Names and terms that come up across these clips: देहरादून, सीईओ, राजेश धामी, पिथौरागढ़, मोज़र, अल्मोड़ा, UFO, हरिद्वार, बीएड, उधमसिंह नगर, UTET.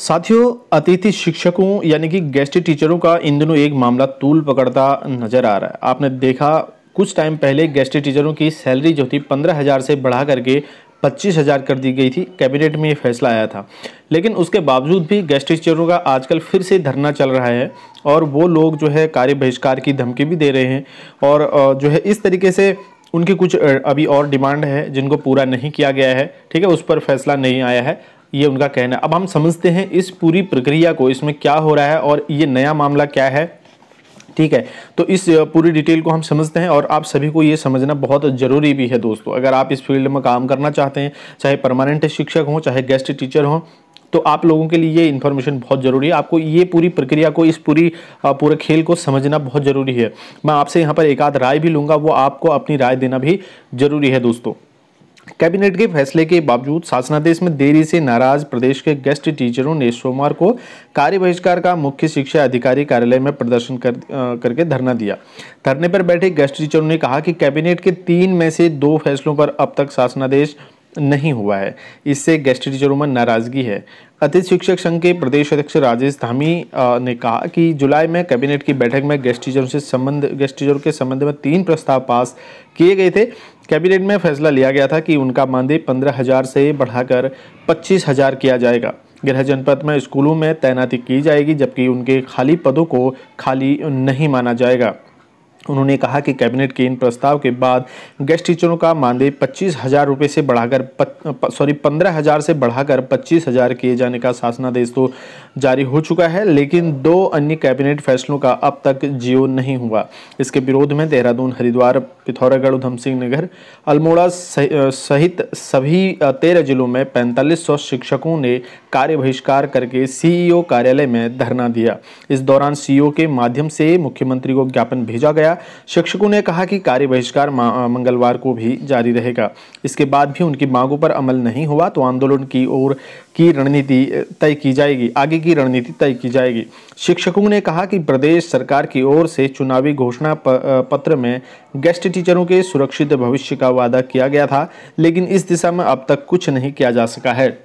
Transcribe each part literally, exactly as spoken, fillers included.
साथियों, अतिथि शिक्षकों यानी कि गेस्ट टीचरों का इन दिनों एक मामला तूल पकड़ता नजर आ रहा है। आपने देखा कुछ टाइम पहले गेस्ट टीचरों की सैलरी जो थी पंद्रह हज़ार से बढ़ा करके पच्चीस हज़ार कर दी गई थी। कैबिनेट में ये फैसला आया था, लेकिन उसके बावजूद भी गेस्ट टीचरों का आजकल फिर से धरना चल रहा है और वो लोग जो है कार्य बहिष्कार की धमकी भी दे रहे हैं और जो है इस तरीके से उनकी कुछ अभी और डिमांड है जिनको पूरा नहीं किया गया है। ठीक है, उस पर फैसला नहीं आया है, ये उनका कहना है। अब हम समझते हैं इस पूरी प्रक्रिया को, इसमें क्या हो रहा है और ये नया मामला क्या है। ठीक है, तो इस पूरी डिटेल को हम समझते हैं और आप सभी को ये समझना बहुत ज़रूरी भी है दोस्तों। अगर आप इस फील्ड में काम करना चाहते हैं, चाहे परमानेंट शिक्षक हों चाहे गेस्ट टीचर हों, तो आप लोगों के लिए ये इन्फॉर्मेशन बहुत ज़रूरी है। आपको ये पूरी प्रक्रिया को, इस पूरी पूरे खेल को समझना बहुत ज़रूरी है। मैं आपसे यहाँ पर एक आध राय भी लूँगा, वो आपको अपनी राय देना भी ज़रूरी है दोस्तों। कैबिनेट के फैसले के बावजूद शासनादेश में देरी से नाराज प्रदेश के गेस्ट टीचरों ने सोमवार को कार्य बहिष्कार का मुख्य शिक्षा अधिकारी कार्यालय में प्रदर्शन कर करके धरना दिया। धरने पर बैठे गेस्ट टीचरों ने कहा कि कैबिनेट के तीन में से दो फैसलों पर अब तक शासनादेश नहीं हुआ है, इससे गेस्ट टीचरों में नाराजगी है। अतिथि शिक्षक संघ के प्रदेश अध्यक्ष राजेश धामी ने कहा कि जुलाई में कैबिनेट की बैठक में गेस्ट टीचरों से संबंध गेस्ट टीचरों के संबंध में तीन प्रस्ताव पास किए गए थे। कैबिनेट में फैसला लिया गया था कि उनका मानदेय पंद्रह हज़ार से बढ़ाकर पच्चीस हज़ार किया जाएगा, गृह जनपद में स्कूलों में तैनाती की जाएगी, जबकि उनके खाली पदों को खाली नहीं माना जाएगा। उन्होंने कहा कि कैबिनेट के इन प्रस्ताव के बाद गेस्ट टीचरों का मानदेय पच्चीस हज़ार रुपये से बढ़ाकर सॉरी पंद्रह हज़ार से बढ़ाकर पच्चीस हज़ार किए जाने का शासनादेश तो जारी हो चुका है, लेकिन दो अन्य कैबिनेट फैसलों का अब तक जीओ नहीं हुआ। इसके विरोध में देहरादून, हरिद्वार, पिथौरागढ़, उधमसिंह नगर, अल्मोड़ा सहित सभी तेरह जिलों में पैंतालीस सौ शिक्षकों ने कार्य बहिष्कार करके सीईओ कार्यालय में धरना दिया। इस दौरान सीईओ के माध्यम से मुख्यमंत्री को ज्ञापन भेजा गया। शिक्षकों ने कहा कि कार्य बहिष्कार मंगलवार को भी जारी रहेगा। इसके बाद भी उनकी मांगों पर अमल नहीं हुआ तो आंदोलन की ओर की रणनीति तय की जाएगी आगे की रणनीति तय की जाएगी। शिक्षकों ने कहा कि प्रदेश सरकार की ओर से चुनावी घोषणा पत्र में गेस्ट टीचरों के सुरक्षित भविष्य का वादा किया गया था, लेकिन इस दिशा में अब तक कुछ नहीं किया जा सका है।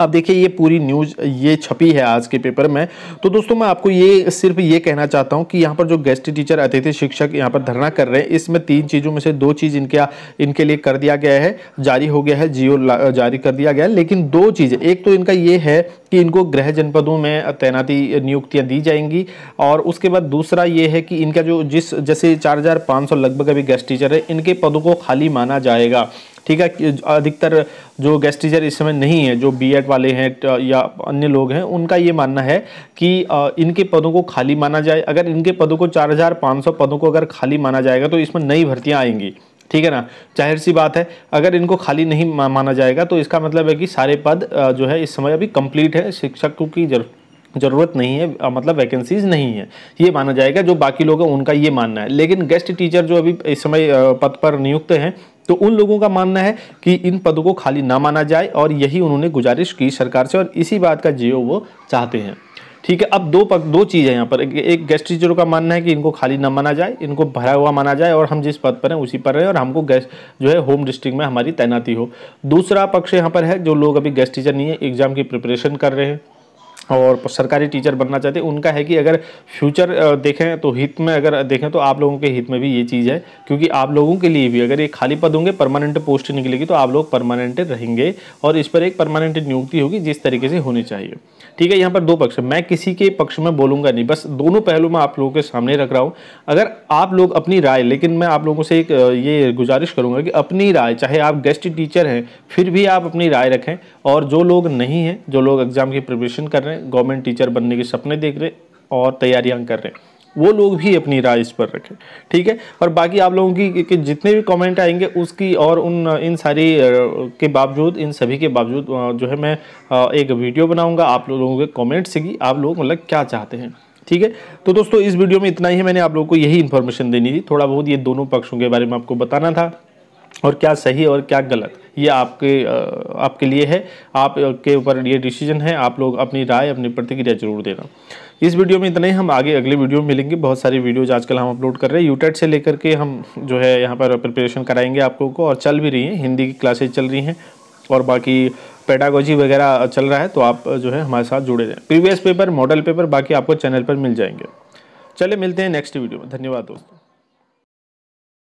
अब देखिए, ये पूरी न्यूज़ ये छपी है आज के पेपर में। तो दोस्तों, मैं आपको ये सिर्फ ये कहना चाहता हूँ कि यहाँ पर जो गेस्ट टीचर, अतिथि शिक्षक यहाँ पर धरना कर रहे हैं, इसमें तीन चीज़ों में से दो चीज़ इनके इनके लिए कर दिया गया है, जारी हो गया है, जीओ जारी कर दिया गया है। लेकिन दो चीज़ें, एक तो इनका ये है कि इनको गृह जनपदों में तैनाती नियुक्तियाँ दी जाएंगी, और उसके बाद दूसरा ये है कि इनका जो जिस जैसे चार हज़ार पाँच सौ लगभग अभी गेस्ट टीचर है, इनके पदों को खाली माना जाएगा। ठीक है, अधिकतर जो गेस्ट टीचर इस समय नहीं है, जो बीएड वाले हैं या अन्य लोग हैं, उनका ये मानना है कि इनके पदों को खाली माना जाए। अगर इनके पदों को चार हज़ार पाँच सौ पदों को अगर खाली माना जाएगा तो इसमें नई भर्तियां आएंगी। ठीक है ना, जाहिर सी बात है, अगर इनको खाली नहीं माना जाएगा तो इसका मतलब है कि सारे पद जो है इस समय अभी कंप्लीट है, शिक्षकों की जरूरत ज़रूरत नहीं है, मतलब वैकेंसीज नहीं है, ये माना जाएगा। जो बाकी लोग हैं उनका ये मानना है। लेकिन गेस्ट टीचर जो अभी इस समय पद पर नियुक्त हैं, तो उन लोगों का मानना है कि इन पदों को खाली ना माना जाए, और यही उन्होंने गुजारिश की सरकार से, और इसी बात का जीओ वो चाहते हैं। ठीक है, अब दो पक, दो चीज़ है यहाँ पर। एक, गेस्ट टीचरों का मानना है कि इनको खाली ना माना जाए, इनको भरा हुआ माना जाए और हम जिस पद पर हैं उसी पर रहें, और हमको गेस्ट जो है होम डिस्ट्रिक्ट में हमारी तैनाती हो। दूसरा पक्ष यहाँ पर है जो लोग अभी गेस्ट टीचर नहीं है, एग्ज़ाम की प्रिपरेशन कर रहे हैं और सरकारी टीचर बनना चाहते हैं, उनका है कि अगर फ्यूचर देखें तो हित में अगर देखें तो आप लोगों के हित में भी ये चीज़ है, क्योंकि आप लोगों के लिए भी अगर ये खाली पद होंगे, परमानेंट पोस्ट निकलेगी तो आप लोग परमानेंट रहेंगे और इस पर एक परमानेंट नियुक्ति होगी जिस तरीके से होनी चाहिए। ठीक है, यहाँ पर दो पक्ष, मैं किसी के पक्ष में बोलूँगा नहीं, बस दोनों पहलू मैं आप लोगों के सामने रख रहा हूँ। अगर आप लोग अपनी राय, लेकिन मैं आप लोगों से एक ये गुजारिश करूँगा कि अपनी राय, चाहे आप गेस्ट टीचर हैं फिर भी आप अपनी राय रखें, और जो लोग नहीं हैं, जो लोग एग्ज़ाम की प्रिपरेशन कर रहे हैं, गवर्नमेंट टीचर बनने के सपने देख रहे और तैयारियां कर रहे, वो लोग भी अपनी राय इस पर रखें। ठीक है, और बाकी आप लोगों की कि जितने भी कमेंट आएंगे उसकी और उन इन सारी के बावजूद इन सभी के बावजूद जो है मैं एक वीडियो बनाऊंगा आप लोगों के कमेंट से कि आप लोग मतलब क्या चाहते हैं। ठीक है, तो दोस्तों इस वीडियो में इतना ही है, मैंने आप लोगों को यही इन्फॉर्मेशन देनी थी। थोड़ा बहुत ये दोनों पक्षों के बारे में आपको बताना था, और क्या सही और क्या गलत ये आपके आपके लिए है, आपके ऊपर ये डिसीजन है। आप लोग अपनी राय, अपनी प्रतिक्रिया जरूर देना। इस वीडियो में इतना ही, हम आगे अगले वीडियो में मिलेंगे। बहुत सारी वीडियोज आजकल हम अपलोड कर रहे हैं, यूटेट से लेकर के हम जो है यहाँ पर प्रिपरेशन कराएंगे आप लोगों को, और चल भी रही हैं, हिंदी की क्लासेज चल रही हैं, और बाकी पेडागोजी वगैरह चल रहा है, तो आप जो है हमारे साथ जुड़े रहें। प्रीवियस पेपर, मॉडल पेपर बाकी आपको चैनल पर मिल जाएंगे। चले मिलते हैं नेक्स्ट वीडियो में। धन्यवाद दोस्तों।